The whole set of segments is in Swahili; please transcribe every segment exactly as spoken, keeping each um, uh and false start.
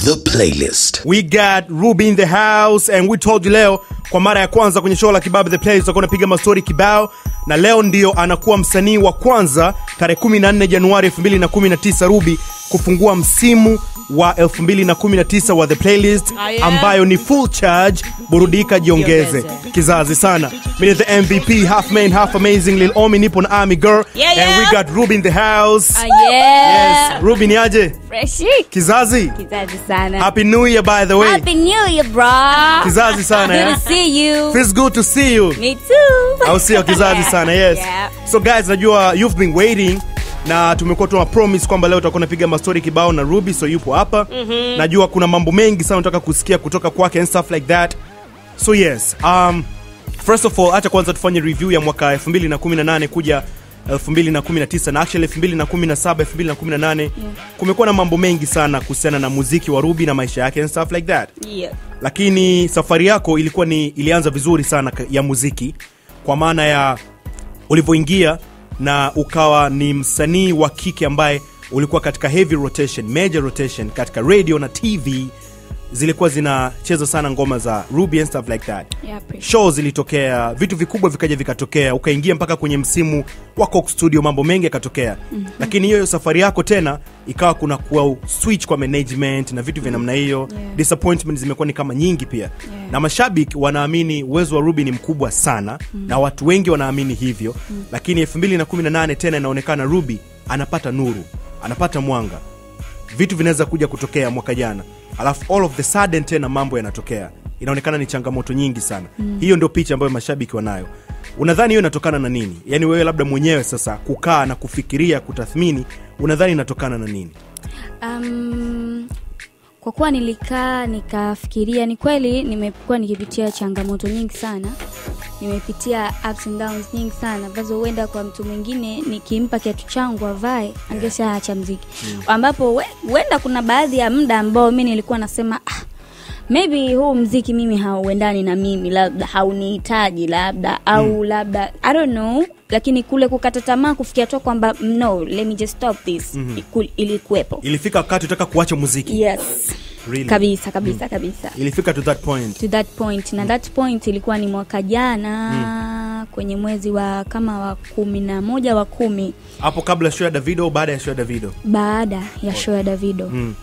the playlist. We got Ruby in the house and we told you leo kwa mara ya kwanza kwenye show la Kibab the playlist tutakuwa napiga mastori kibao, na leo ndio anakuwa msanii wa kwanza tarehe kumi na nne Januari elfu mbili na kumi na tisa Ruby kufungua msimu wa elfu mbili na kumi na tisa wa the playlist ambayo ni full charge burudika jiongeze kizazi sana. Mimi the M V P half man half amazing Lil Omi nipo na Army Girl, yeah, yeah. And we got Ruby in the house. Uh, yeah. Yes, Ruby ni aje? Fresh. Kizazi. Kizazi sana. Happy New Year by the way. Happy New Year bro. Kizazi sana. Good to see you. Feels good to see you. Me too. I'll see you kizazi yeah. sana. Yes. Yeah. So guys, najua you've been waiting. Na tumekuwa tuna promise kwamba leo tutakuwa napiga mastori kibao na Ruby, so yupo hapa. Mm -hmm. Najua kuna mambo mengi sana nataka kusikia kutoka kwake and stuff like that. So yes, um first of all, acha kwanza tufanye review ya mwaka elfu mbili na kumi na nane kuja elfu mbili na kumi na tisa na actually elfu mbili na kumi na saba, elfu mbili na kumi na nane. Mm. Kumekuwa na mambo mengi sana kuhusiana na muziki wa Ruby na maisha yake and stuff like that. Yeah. Lakini safari yako ilikuwa ni ilianza vizuri sana ya muziki, kwa maana ya ulivyoingia na ukawa ni msanii wa kike ambaye ulikuwa katika heavy rotation, major rotation katika radio na T V. Zilikuwa zinacheza sana ngoma za Ruby and stuff like that. Yeah, shows zilitokea, vitu vikubwa vikaja vikatokea, ukaingia mpaka kwenye msimu wa Coke Studio, mambo mengi yakatokea. Mm -hmm. Lakini hiyo safari yako tena ikawa kuna kuwa switch kwa management na vitu vya namna hiyo. Yeah. Disappointment zimekuwa ni kama nyingi pia. Yeah. Na mashabiki wanaamini uwezo wa Ruby ni mkubwa sana. Mm -hmm. Na watu wengi wanaamini hivyo. Mm -hmm. Lakini elfu mbili na kumi na nane tena inaonekana Ruby anapata nuru, anapata mwanga. Vitu vinaweza kuja kutokea mwaka jana. Alafu all of the sudden tena mambo yanatokea. Inaonekana ni changamoto nyingi sana. Mm. Hiyo ndio picha ambayo mashabiki wanayo. Unadhani hiyo inatokana na nini? Yaani wewe labda mwenyewe sasa kukaa na kufikiria, kutathmini, unadhani inatokana na nini? Um kwa kuwa nilikaa nikafikiria, ni kweli nimekuwa nikipitia changamoto nyingi sana. Nimepitia ups and downs nyingi sana ambazo huenda kwa mtu mwingine nikimpa kiatu changu avae angeshacha muziki. Mm. Ambapo huenda kuna baadhi ya muda ambao mimi nilikuwa nasema ah, maybe huu muziki mimi hauendani na mimi, labda haunihitaji labda au mm. labda I don't know, lakini kule kukata tamaa kufikia tu kwamba no, let me just stop this. Mm -hmm. Ilikuwepo. Ilifika wakati utaka kuacha muziki. Yes. Really? Kabisa kabisa. Mm. Kabisa ilifika to that point to that point na mm. that point ilikuwa ni mwaka jana. Mm. Kwenye mwezi wa kama wa kumi na moja wa kumi hapo, kabla show ya Davido, baada ya show ya Davido, baada ya show ya Davido. Mm.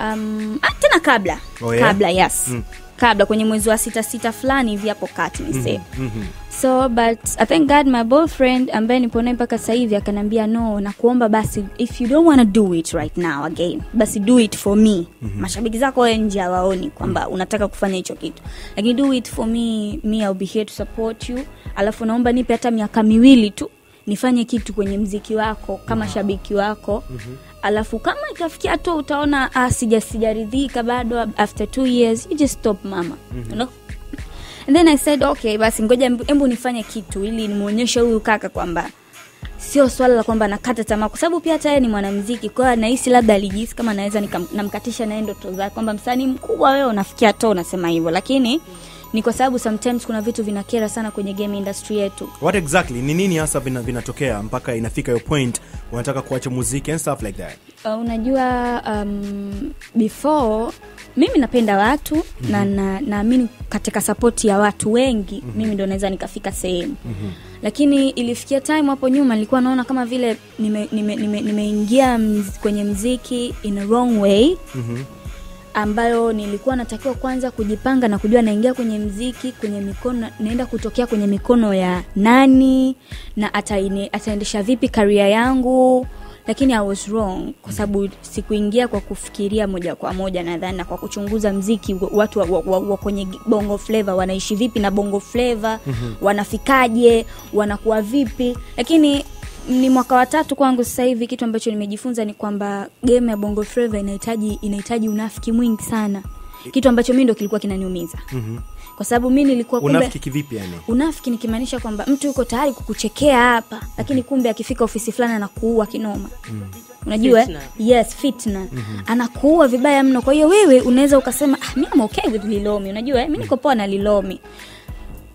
um ah, tena kabla. Oh, yeah? Kabla yes. Mm. Kabla kwenye mwezi wa sita sita fulani hivi hapo kati ni say. Mm -hmm. So but I thank God my boyfriend ambaye nipo naye mpaka sasa hivi akanambia no, na kuomba basi, if you don't want to do it right now again, basi do it for me. Mm -hmm. Mashabiki zako nje waoni kwamba unataka kufanya hicho kitu, lakini do it for me, me I'll be here to support you. Alafu naomba nipe hata miaka miwili tu nifanye kitu kwenye mziki wako kama shabiki wako. Mm -hmm. Alafu kama ikafikia tu utaona ah, sija sijaridhika bado, after two years you just stop mama. Mm -hmm. You know? And then I said okay, basi ngoja embu nifanye kitu ili nimuonyeshe huyu kaka kwamba sio swala la kwamba nakata tamaa, kwa sababu pia hata yeye ni mwanamuziki, kwa nahisi labda alijisi kama naweza nikamkatisha naye ndoto zake kwamba msanii mkubwa wewe unafikia tu unasema hivyo, lakini ni kwa sababu sometimes kuna vitu vinakera sana kwenye game industry yetu. What exactly ni nini hasa vinatokea mpaka inafika your point unataka kuacha muziki and stuff like that? Uh, unajua um, before mimi napenda watu. Mm -hmm. na na naamini katika support ya watu wengi. Mm -hmm. Mimi ndio naweza nikafika sehemu. Mm -hmm. Lakini ilifikia time hapo nyuma nilikuwa naona kama vile nimeingia nime, nime, nime mz, kwenye muziki in a wrong way. Mm -hmm. Ambayo nilikuwa natakiwa kwanza kujipanga na kujua naingia kwenye mziki, kwenye mikono naenda kutokea kwenye mikono ya nani na ataine, ataendesha vipi career yangu, lakini I was wrong kwa sababu sikuingia kwa kufikiria moja kwa moja, nadhani kwa kuchunguza mziki watu wa, wa, wa, wa kwenye Bongo Fleva wanaishi vipi na Bongo Fleva. Mm -hmm. Wanafikaje, wanakuwa vipi, lakini ni mwaka wa tatu kwangu sasa hivi kitu ambacho nimejifunza ni kwamba game ya Bongo Fleva inahitaji inahitaji unafiki mwingi sana. Kitu ambacho mimi ndo kilikuwa kinaniumiza. Mm-hmm. Kwa sababu mimi nilikuwa kumbe unafiki kivipi yani? Unafiki ni kimaanisha kwamba mtu yuko tayari kukuchekea hapa, lakini kumbe akifika ofisi fulani na kuua kinoma. Mm-hmm. Unajua? Fitna. Yes, fitna. Mm-hmm. Anakuua vibaya mno. Kwa hiyo wewe unaweza ukasema ah, mimi I'm okay with Lil Omi. Unajua? Mimi niko poa na Lil Omi.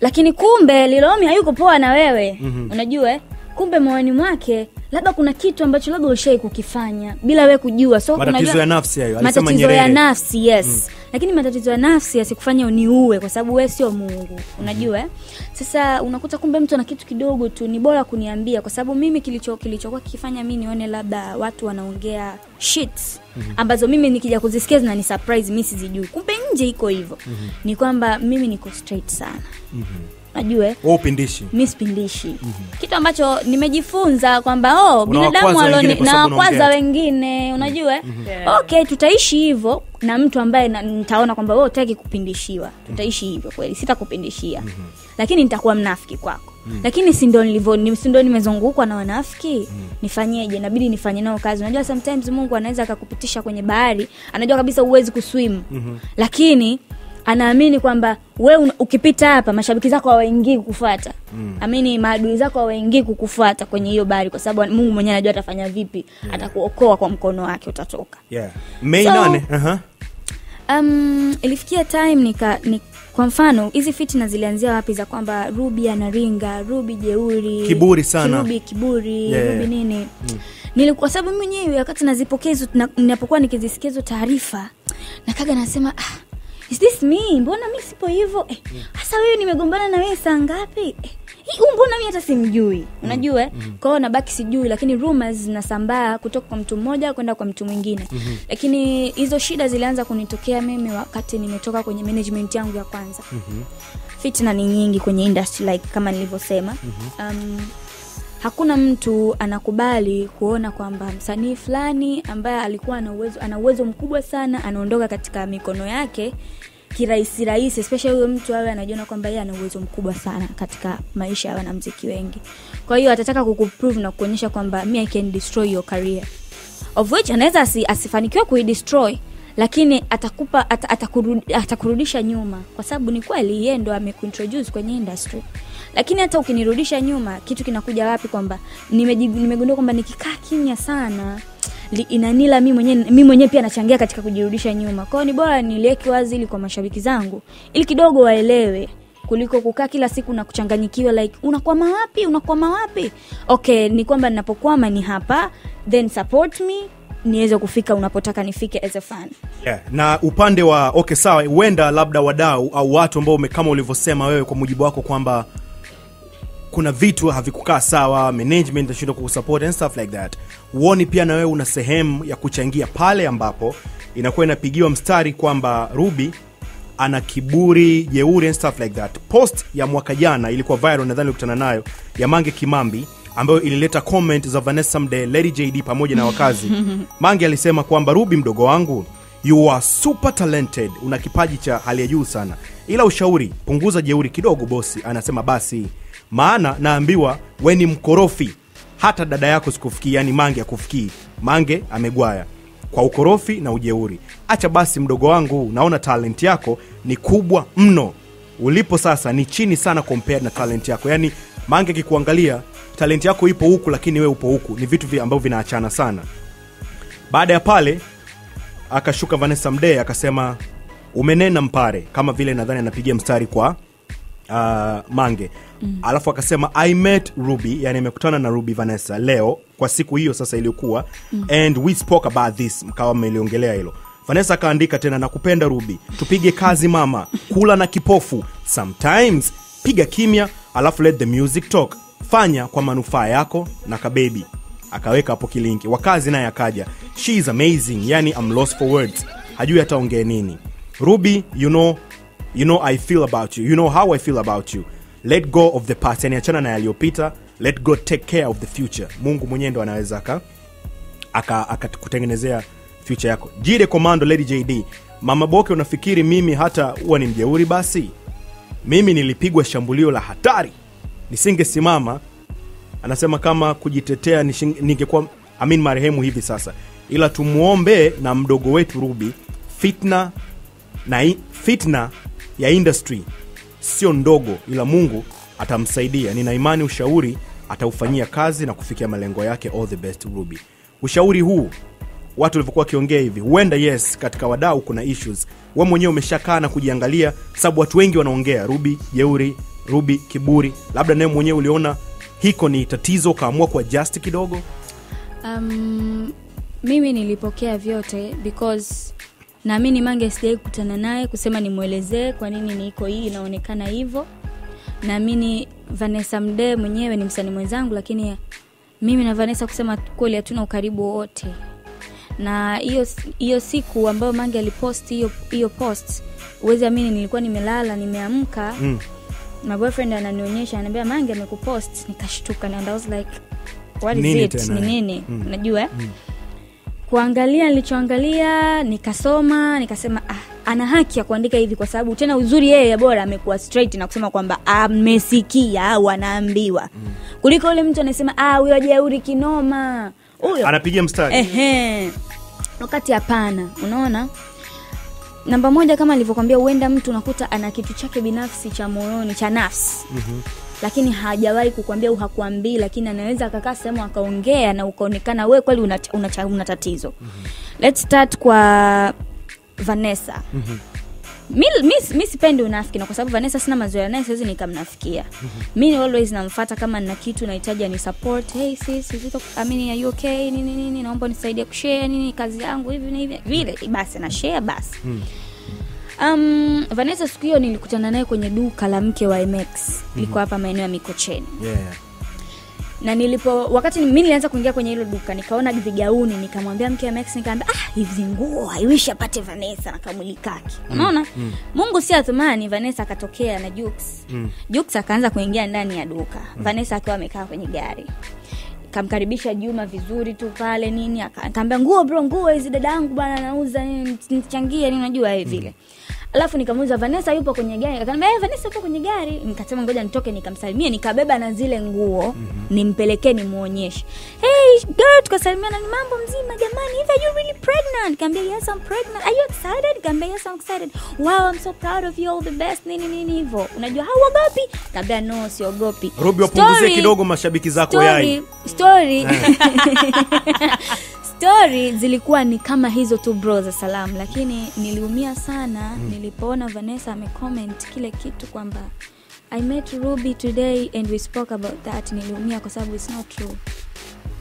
Lakini kumbe Lil Omi hayuko poa na wewe. Mm-hmm. Unajua? Kumbe moyoni mwake labda kuna kitu ambacho labda ulishai kukifanya bila wewe kujua. So unajua matatizo ya nafsi hayo alisema Nyerere, matatizo ya nafsi, yes. Mm. Lakini matatizo ya nafsi yasikufanya uniue kwa sababu wewe sio Mungu, unajua eh? Sasa unakuta kumbe mtu ana kitu kidogo tu, ni bora kuniambia kwa sababu mimi kilicho kilichokuwa kikifanya mimi nione labda watu wanaongea shit mm-hmm. ambazo mimi nikija kuzisikia zinani surprise mimi sijui. Kumbe nje iko hivyo. Mm-hmm. Ni kwamba mimi niko straight sana. Mm-hmm. Najue wao pindishi mimi spindishi mm-hmm. kitu ambacho nimejifunza kwamba oh binadamu alone na kwanza wengine unajua mm-hmm. yeah. Okay, tutaishi hivyo na mtu ambaye nitaona kwamba wewe unataka kupindishiwa, tutaishi hivyo kweli, sitakupindishia mm-hmm. lakini nitakuwa mnafiki kwako mm-hmm. lakini si ndio nilivyo, ni si ndio nimezungukwa na wanafiki mm-hmm. nifanyeje? Inabidi nifanye nao kazi. Unajua sometimes Mungu anaweza akakupitisha kwenye bahari, anajua kabisa huwezi kuswim mm-hmm. lakini anaamini kwamba wewe ukipita hapa mashabiki zako hawaingii kukufuata. Mm. Amini maadui zako hawaingii kukufuata kwenye hiyo bahari kwa sababu Mungu mwenyewe anajua atafanya vipi, yeah. atakuokoa kwa mkono wake, utatoka. Yeah. Mei so, nane. Aha. Uh-huh. Um ilifikia time nika ni, kwa mfano hizi fitina zilianzia wapi za kwamba Ruby anaringa, Ruby jeuri, kiburi sana. Ruby kiburi, yeah. Ruby nini? Mm. Nilikuwa sababu mwenyewe wakati nazipokea hizo ninapokuwa nikizisikia hizo taarifa nakaga nasema ah, is this me? Mbona mimi sipo hivyo? Eh, hasa wewe nimegombana na wewe saa ngapi? Eh, hii mbona mimi hata simjui. Unajua? Mm-hmm. Kwao nabaki sijui, lakini rumors zinasambaa kutoka kwa mtu mmoja kwenda kwa mtu mwingine. Mm-hmm. Lakini hizo shida zilianza kunitokea mimi wakati nimetoka kwenye management yangu ya kwanza. Mm-hmm. Fitna ni nyingi kwenye industry like kama nilivyosema. Mm-hmm. Um Hakuna mtu anakubali kuona kwamba msanii fulani ambaye alikuwa ana uwezo ana uwezo mkubwa sana anaondoka katika mikono yake kirahisi rahisi, especially huyo mtu awe anajiona kwamba yeye ana uwezo mkubwa sana katika maisha ya wanamuziki wengi. Kwa hiyo atataka kukuprove na kuonyesha kwamba me I can destroy your career, of which anaweza asifanikiwe kuidestroy, lakini atakupa at, atakurudi, atakurudisha nyuma kwa sababu ni kweli yeye ndo amekuintroduce kwenye industry. Lakini hata ukinirudisha nyuma, kitu kinakuja wapi? Kwamba nimegundua kwamba nikikaa kimya sana inanila mimi mwenyewe, mimi mwenyewe pia nachangia katika kujirudisha nyuma. Kwa hiyo ni bora niliweke wazi ili kwa mashabiki zangu ili kidogo waelewe kuliko kukaa kila siku na kuchanganyikiwa like unakwama wapi unakwama wapi. Okay, ni kwamba ninapokwama ni hapa, then support me niweze kufika unapotaka nifike as a fan. Yeah. Na upande wa okay sawa, wenda labda wadau au watu ambao kama ulivyosema wewe kwa mujibu wako kwamba kuna vitu havikukaa sawa, management inashindwa kukusupport and stuff like that. Uone pia na wewe una sehemu ya kuchangia pale ambapo inakuwa inapigiwa mstari kwamba Ruby ana kiburi, jeuri and stuff like that. Post ya mwaka jana ilikuwa viral, nadhani ulikutana nayo, ya Mange Kimambi ambayo ilileta comment za Vanessa Mdee, Lady Jaydee pamoja na wakazi. Mange alisema kwamba Ruby mdogo wangu, you are super talented, una kipaji cha hali ya juu sana. Ila ushauri, punguza jeuri kidogo bosi, anasema basi. Maana naambiwa wewe ni mkorofi, hata dada yako sikufikii, yani Mange akufikii. Mange amegwaya kwa ukorofi na ujeuri. Acha basi mdogo wangu, naona talent yako ni kubwa mno. Ulipo sasa ni chini sana compared na talent yako. Yani Mange kikuangalia, talent yako ipo huku lakini wewe upo huku. Ni vitu vya ambavyo vinaachana sana. Baada ya pale akashuka Vanessa Mdee akasema umenena mpare, kama vile nadhani anapigia mstari kwa uh, Mange. Mm. Alafu akasema I met Ruby, yani nimekutana na Ruby Vanessa leo kwa siku hiyo sasa iliyokuwa mm. and we spoke about this, mkawa mmeliongelea hilo. Vanessa kaandika tena nakupenda Ruby, tupige kazi mama, kula na kipofu, sometimes piga kimya alafu let the music talk, fanya kwa manufaa yako na kabebi. Akaweka hapo kilinki. Wakazi naye akaja, she is amazing, yani I'm lost for words, hajui ataongea nini. Ruby, you know you know I feel about you, you know how I feel about you. Let go of the past, yani achana na yaliyopita. Let go, take care of the future. Mungu mwenyewe ndo anaweza aka aka, aka kutengenezea future yako. Jide commando Lady Jaydee, mama boke unafikiri mimi hata uwa ni mjeuri? Basi mimi nilipigwa shambulio la hatari, nisingesimama. Anasema kama kujitetea ningekuwa amin marehemu hivi sasa. Ila tumuombe na mdogo wetu Ruby, fitna na fitna ya industry sio ndogo, ila Mungu atamsaidia. Nina imani ushauri ataufanyia kazi na kufikia malengo yake. All the best Ruby. Ushauri huu watu walivyokuwa kiongea hivi, huenda yes katika wadau kuna issues. Wewe mwenyewe umeshakaa na kujiangalia, sababu watu wengi wanaongea Ruby jeuri, Ruby kiburi. Labda naye mwenyewe uliona hiko ni tatizo kaamua kwa just kidogo. Um, mimi nilipokea vyote because naamini Mange sijai kutana naye kusema nimuelezee kwa nini niko hii inaonekana hivyo. Naamini Vanessa Mdee mwenyewe ni msanii mwenzangu, lakini mimi na Vanessa kusema kweli hatuna ukaribu wote. Na hiyo hiyo siku ambayo Mange alipost hiyo hiyo post, uweze amini nilikuwa nimelala nimeamka. Mm. My boyfriend ananionyesha ananiambia Mange amekupost, nikashtuka and I was like what is nini it tena? Ni nini? Mm. Unajua? Mm. Kuangalia nilichoangalia nikasoma nikasema ah, ana haki ya kuandika hivi kwa sababu tena uzuri yeye bora amekuwa straight na kusema kwamba amesikia au anaambiwa. Mm. Kuliko yule mtu anasema ah huyo jeuri kinoma. Huyo anapigia mstari. Ehe. Wakati hapana, unaona? Namba moja kama nilivyokuambia uenda mtu unakuta ana kitu chake binafsi cha moyoni cha nafsi. Mm-hmm. Lakini hajawahi kukwambia uhakuambii, lakini anaweza akakaa sehemu akaongea na ukaonekana wewe kweli una una, una tatizo. Mm-hmm. Let's start kwa Vanessa. Mm-hmm. Mimi mimi sipendi unafiki na kwa sababu Vanessa sina mazoea naye siwezi nikamnafikia. Mm-hmm. Mimi always namfuata kama nina kitu nahitaji ani support. Hey sis, uzito I mean are you okay? Nini nini naomba unisaidie kushare nini kazi yangu hivi na hivi. Vile basi na share basi. Mm. Um Vanessa siku hiyo nilikutana naye kwenye duka la mke wa E M X. Mm-hmm. Liko hapa maeneo ya Mikocheni. Yeah. Na nilipo wakati mimi nilianza kuingia kwenye hilo duka nikaona vigauni nikamwambia mke wa Max nikamwambia ah hizi nguo I wish apate Vanessa na kamulikaki. Unaona? Mm, mm. Mungu si atamani Vanessa akatokea na Jux. Mm. Jux akaanza kuingia ndani ya duka. Mm. Vanessa akawa amekaa kwenye gari. Kamkaribisha Juma vizuri tu pale nini akaambia nguo bro nguo hizi dadangu bwana nauza nini nichangie nini unajua hivi vile. Mm. Alafu nikamuuliza Vanessa yupo kwenye gari akaniambia eh Vanessa yupo kwenye gari nikasema ngoja nitoke nikamsalimia nikabeba na zile nguo. Mm-hmm. Nimpelekee nimuonyeshe hey girl tukasalimiana ni mambo mzima jamani hivi are you really pregnant nikamwambia yes I'm pregnant are you excited nikamwambia yes I'm excited wow I'm so proud of you all the best nini nini hivyo unajua hauogopi nikamwambia no siogopi Ruby upunguze kidogo mashabiki zako yai story story zilikuwa ni kama hizo tu bro za salamu lakini niliumia sana. Mm. Nilipoona Vanessa amecomment kile kitu kwamba I met Ruby today and we spoke about that niliumia kwa sababu it's not true.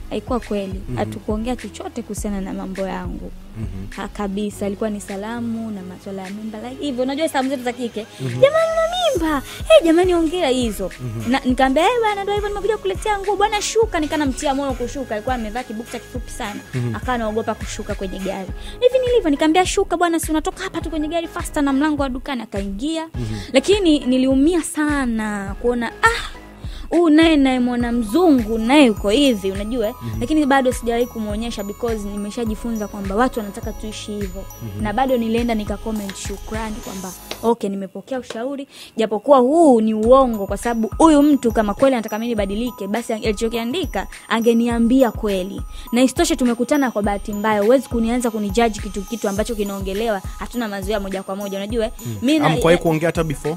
Haikuwa kweli. Mm-hmm. Hatukuongea chochote kuhusiana na mambo yangu. Mm-hmm. Kabisa ilikuwa ni salamu na masuala ya mimba like hivyo unajua salamu zetu za kike. Mm-hmm. Jamani na mimba. Hey jamani ongea hizo. Mm-hmm. Nikamwambia eh bwana ndio hivyo nimekuja kukuletea nguo bwana shuka nikanamtia moyo kushuka alikuwa amevaa kibukta kifupi sana. Mm-hmm. Akaanaogopa kushuka kwenye gari. Hivi nilivyo nikamwambia shuka bwana si unatoka hapa tu kwenye gari faster na mlango wa dukani akaingia. Mm-hmm. Lakini niliumia sana kuona ah u naye naye mwana mzungu naye yuko hivi unajua. Mm-hmm. Lakini bado sijawahi kumuonyesha because nimeshajifunza kwamba watu wanataka tuishi hivyo. Mm-hmm. Na bado nilienda nika comment shukrani kwamba okay nimepokea ushauri japokuwa huu ni uongo kwa sababu huyu mtu kama kweli anataka mimi nibadilike basi alichokiandika angeniambia kweli na isitoshe tumekutana kwa bahati mbaya huwezi kunianza kunijudge kitu kitu ambacho kinaongelewa hatuna mazoea moja kwa moja unajua. Mm. Mimi amkwae kuongea hata before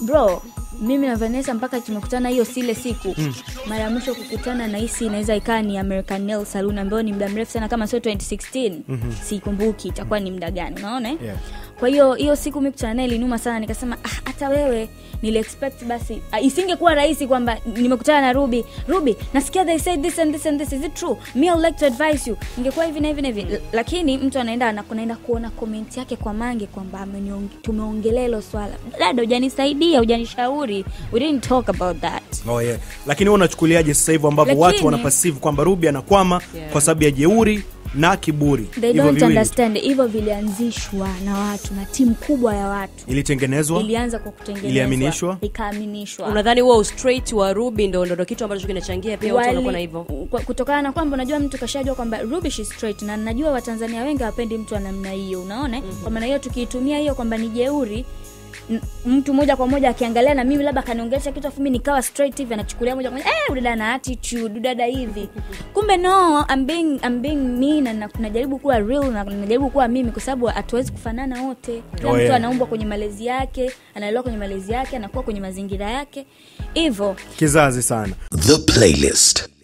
bro mimi na Vanessa mpaka tumekutana hiyo sile siku. Mm. Mara mwisho kukutana na hisi inaweza ikaa ni American Nail Salon ambayo ni muda mrefu sana kama sio twenty sixteen. Mm-hmm. Sikumbuki itakuwa ni muda gani unaona eh. Yeah. Kwa hiyo hiyo siku mimi kukutana naye linuma sana nikasema ah hata wewe nili expect basi ah, isingekuwa rahisi kwamba nimekutana na Ruby Ruby nasikia they said this and this and this is it true me I'd like to advise you ingekuwa hivi na hivi na hivi. Lakini mtu anaenda na kunaenda kuona comment yake kwa Mange kwamba ameniongea tumeongelea hilo swala dada hujanisaidia hujanishauri we didn't talk about that. Oh yeah. Lakini wewe unachukuliaje sasa hivi ambapo watu wanapassive kwamba Ruby anakwama yeah. kwa sababu ya jeuri na kiburi. They Ivo don't understand hivyo vilianzishwa na watu na timu kubwa ya watu. Ilitengenezwa? Ilianza kwa kutengenezwa. Iliaminishwa? Ikaaminishwa. Unadhani wao straight wa Ruby ndio ndio kitu ambacho kinachangia pia watu wanakuwa na hivyo? Kutokana na kwamba unajua mtu kashajua kwamba Ruby she straight na najua Watanzania wengi hawapendi mtu wa namna hiyo, unaona? Mm-hmm. Kwa maana hiyo tukiitumia hiyo kwamba ni jeuri N- mtu moja kwa moja akiangalia na mimi labda kaniongelesha kitu afu mimi nikawa straight hivi anachukulia moja kwa moja eh dada na attitude dada hivi kumbe no I'm being I'm being mean and najaribu kuwa real na najaribu kuwa mimi kwa sababu hatuwezi kufanana wote kila mtu anaumbwa kwenye malezi yake analelewa kwenye malezi yake anakuwa kwenye mazingira yake hivyo kizazi sana the playlist